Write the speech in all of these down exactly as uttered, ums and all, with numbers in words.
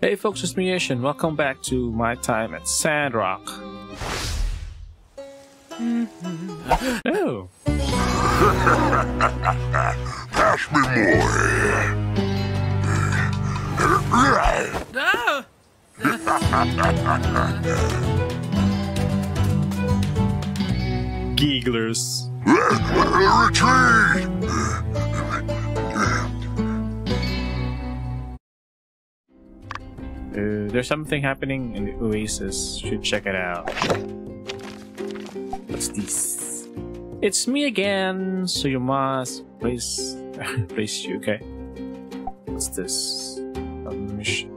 Hey folks, it's Meishin. Welcome back to my time at Sandrock. Oh. Pass me more. Geeglers. Retreat! Uh, there's something happening in the Oasis. Should check it out. What's this? It's me again, so you must place place you, okay? What's this? A mission.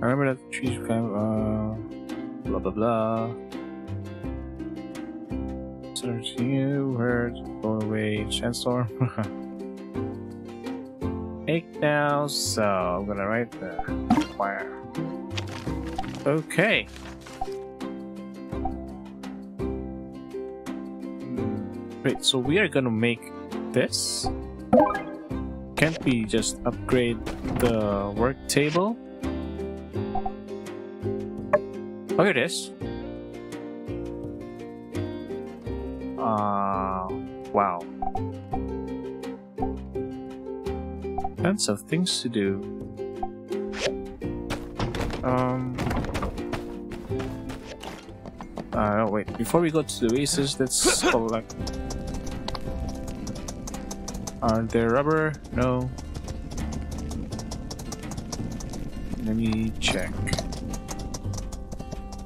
I remember that trees kind of uh blah blah blah. Search new word go away sandstorm. Make now, so I'm gonna write the wire. Okay. Wait, so we are gonna make this? Can't we just upgrade the work table? Oh, here it is. Uh, wow. Tons of things to do. Um. Uh, wait. Before we go to the oasis, let's collect. Are there rubber? No. Let me check.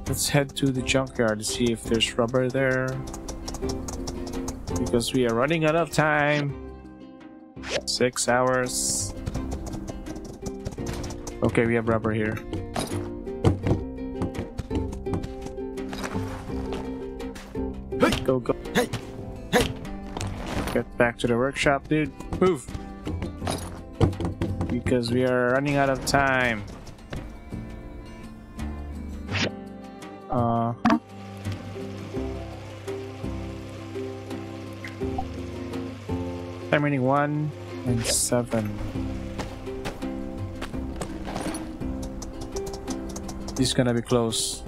Let's head to the junkyard to see if there's rubber there. Because we are running out of time. Six hours. Okay, we have rubber here. Hey. Go, go. Hey. Hey. Get back to the workshop, dude. Move. Because we are running out of time. Uh. Time remaining one and seven. This is gonna be close.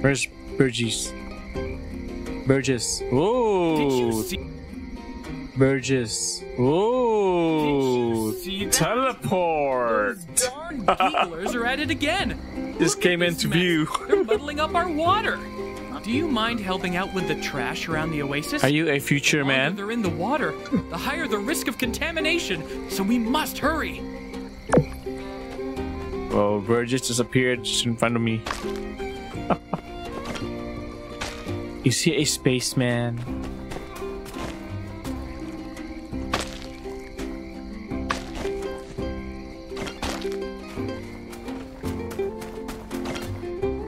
Where's Burgess? Burgess. Whoa! Did you see? Burgess. Whoa! Did you see teleport! Those darn Geeglers are at it again. This Look came into mess. view. They're muddling up our water. Do you mind helping out with the trash around the oasis? Are you a future man? The longer they're in the water, the higher the risk of contamination, so we must hurry. Well, Burgess disappeared just in front of me. Is he a spaceman?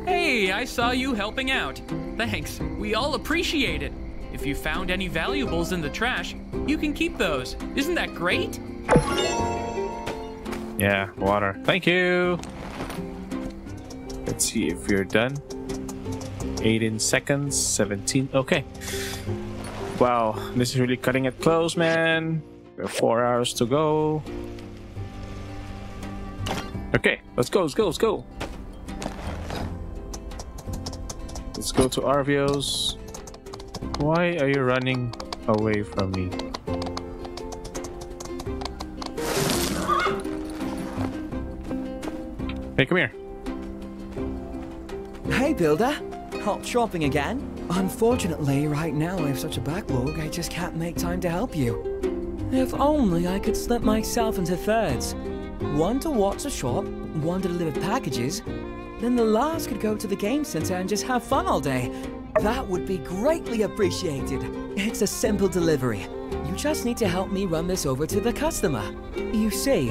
Hey, I saw you helping out. Thanks, we all appreciate it. If you found any valuables in the trash, you can keep those. Isn't that great? Yeah, water. Thank you. Let's see if we're done. eighteen seconds, seventeen. Okay. Wow, this is really cutting it close, man. We have four hours to go. Okay, let's go, let's go, let's go. Let's go to Arvio's. Why are you running away from me? Hey, come here. Hey, Builder. Hot shopping again? Unfortunately, right now I have such a backlog, I just can't make time to help you. If only I could slip myself into thirds. One to watch a shop, one to deliver packages, then the last could go to the game center and just have fun all day. That would be greatly appreciated. It's a simple delivery. You just need to help me run this over to the customer. You see,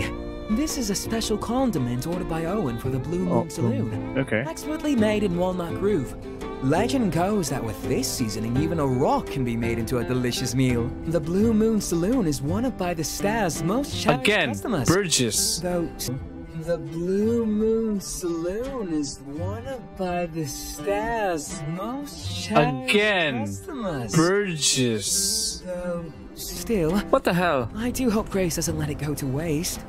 this is a special condiment ordered by Owen for the Blue Moon Saloon. Okay. Expertly made in Walnut Grove. Legend goes that with this seasoning, even a rock can be made into a delicious meal. The Blue Moon Saloon is one of by the star's most cherished Again, customers. Burgess. Though the Blue Moon Saloon is wanted by the staff's most cherished customers. Again, Burgess. So, still. What the hell? I do hope Grace doesn't let it go to waste.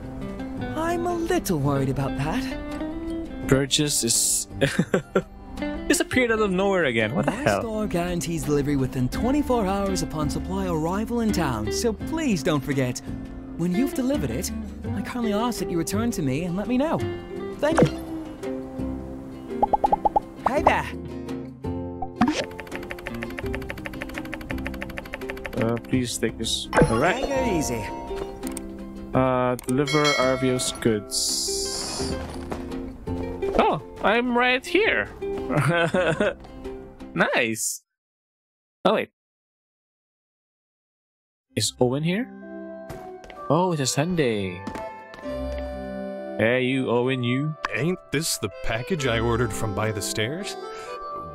I'm a little worried about that. Burgess is disappeared out of nowhere again. What the hell? Our store guarantees delivery within twenty-four hours upon supply arrival in town, so please don't forget. When you've delivered it, I kindly ask that you return to me and let me know. Thank you. Hey there. Uh, please take this. All right. Take it easy. Uh, deliver Arvio's goods. Oh, I'm right here. Nice. Oh wait, is Owen here? Oh, it's a Sunday. Hey, you, Owen, you. Ain't this the package I ordered from by the stairs?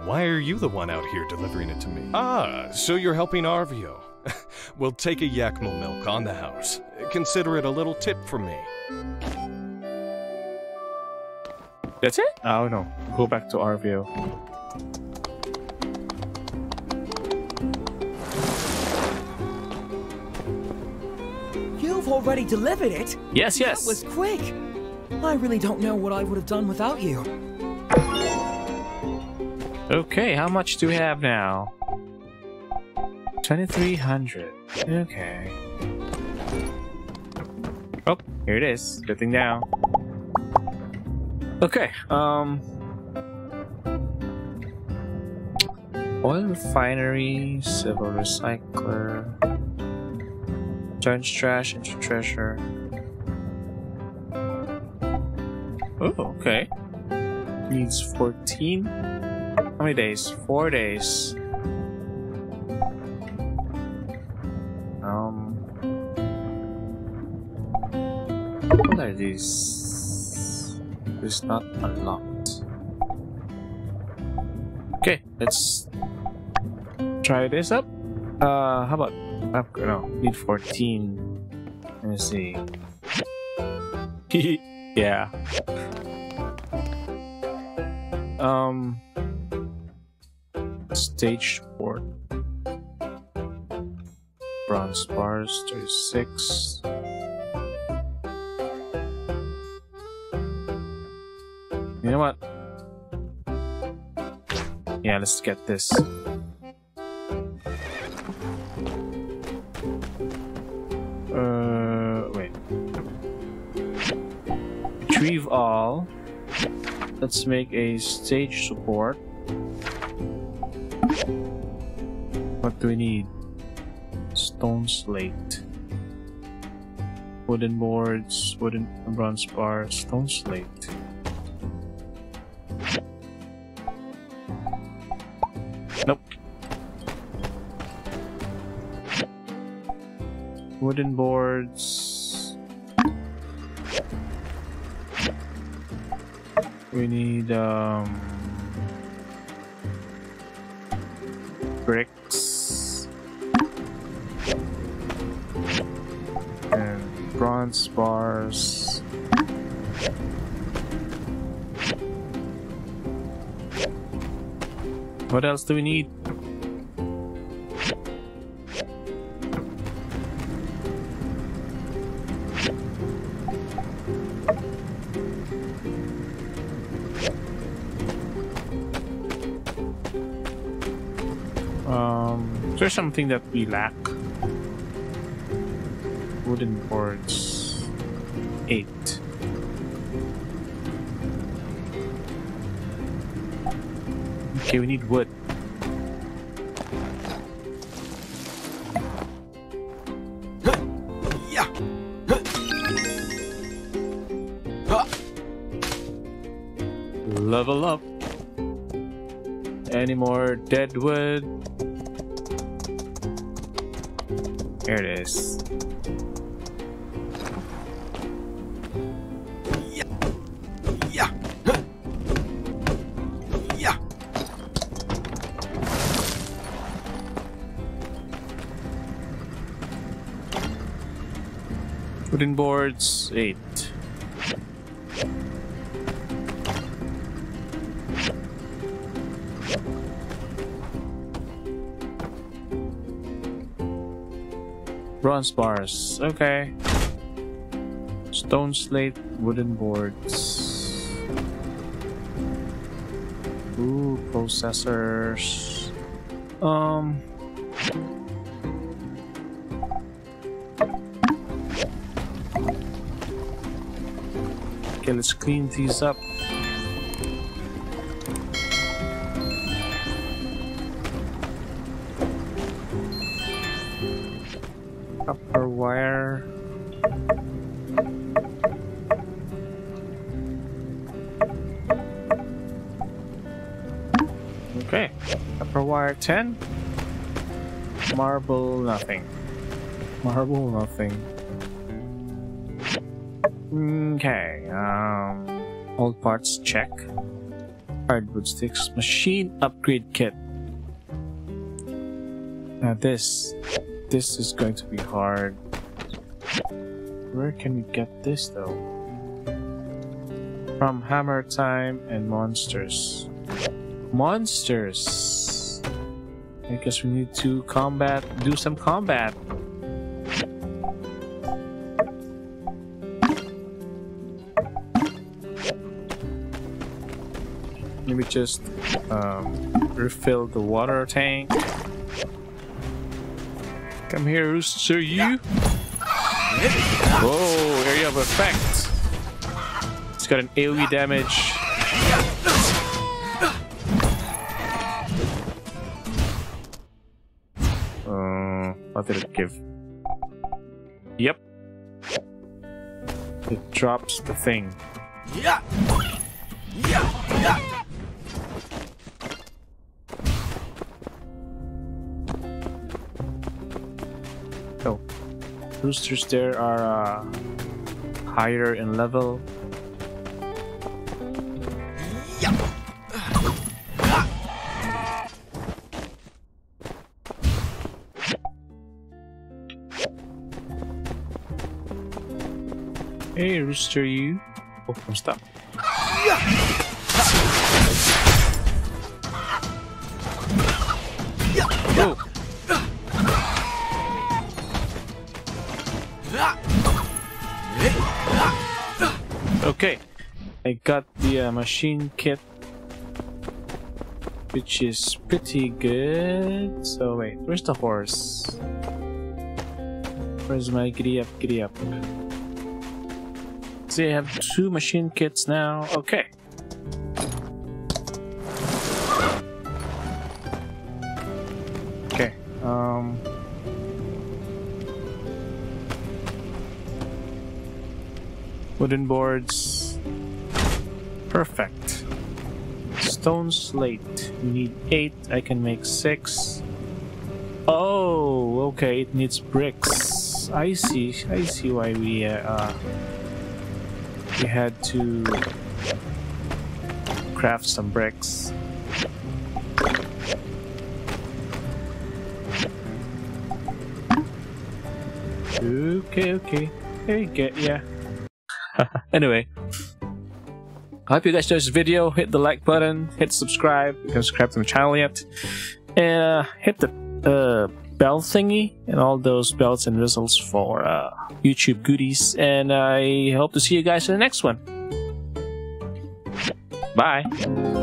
Why are you the one out here delivering it to me? Ah, so you're helping Arvio. We'll take a Yakmo milk on the house. Consider it a little tip from me. That's it? Oh, no. Go back to Arvio. Already delivered it? Yes, yes. That was quick. I really don't know what I would have done without you. Okay, how much do we have now? twenty-three hundred. Okay. Oh, here it is. Good thing down. Okay, um... oil refinery, civil recycler... turns trash into treasure. Oh, okay. Needs fourteen. How many days? Four days. Um. What are these? It's not unlocked. Okay, let's try this up. Uh, how about? Upgrade? No, need fourteen. Let me see. Yeah. Um. Stage four. Bronze bars, thirty-six. You know what? Yeah, let's get this. Retrieve all. Let's make a stage support. What do we need? Stone slate. Wooden boards, wooden bronze bar, stone slate. Nope. Wooden boards. We need um, bricks and bronze bars. What else do we need? There's something that we lack. Wooden boards. Eight. Okay, we need wood. Level up. Any more dead wood? Here it is. Yeah. Yeah. Huh. Yeah. Wooden boards, eight. Bronze bars. Okay. Stone slate, wooden boards. Ooh, processors. Um. Okay, let's clean these up. Copper wire. Okay, copper wire ten. Marble nothing. Marble nothing. Okay, um, old parts check. Hardwood sticks, machine upgrade kit. Now this, this is going to be hard. Where can we get this though? From Hammer Time and Monsters. Monsters! I guess we need to combat, do some combat. Let me just um, refill the water tank. Come here, Rooster, you! Whoa, area of effect! It's got an AoE damage. Uh, what did it give? Yep. It drops the thing. Yeah. Yeah. Roosters there are uh, higher in level. Hey, Rooster, you. Oh, stop. Oh. Okay, I got the uh, machine kit, which is pretty good. So wait, where's the horse? Where's my giddy up, giddy up? See, I have two machine kits now. Okay. Okay. Um. Wooden boards. Perfect. Stone slate. We need eight. I can make six. Oh, okay. It needs bricks. I see. I see why we uh, we had to craft some bricks. Okay, okay. Hey, get ya. Anyway, I hope you guys enjoyed this video. Hit the like button, hit subscribe if you haven't subscribed to my channel yet, and uh, hit the uh, bell thingy and all those bells and whistles for uh, YouTube goodies, and I hope to see you guys in the next one. Bye.